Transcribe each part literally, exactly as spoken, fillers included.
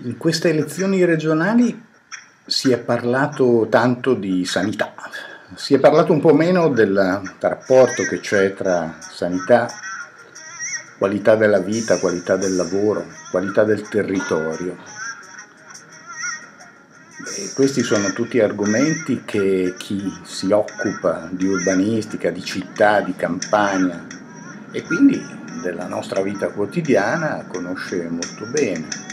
In queste elezioni regionali si è parlato tanto di sanità, si è parlato un po' meno del rapporto che c'è tra sanità, qualità della vita, qualità del lavoro, qualità del territorio. E questi sono tutti argomenti che chi si occupa di urbanistica, di città, di campagna e quindi della nostra vita quotidiana conosce molto bene.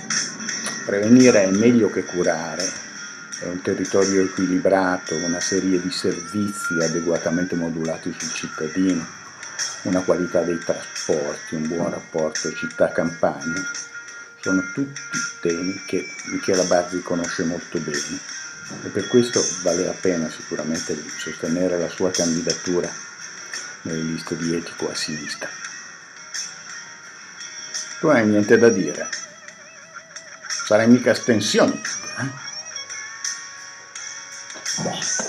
Prevenire è meglio che curare. È un territorio equilibrato, una serie di servizi adeguatamente modulati sul cittadino, una qualità dei trasporti, un buon rapporto città-campagna. Sono tutti temi che Michela Barzi conosce molto bene e per questo vale la pena sicuramente di sostenere la sua candidatura nelle liste di Etico a sinistra. Tu hai niente da dire? Sarai mica astensionista, eh? Yes.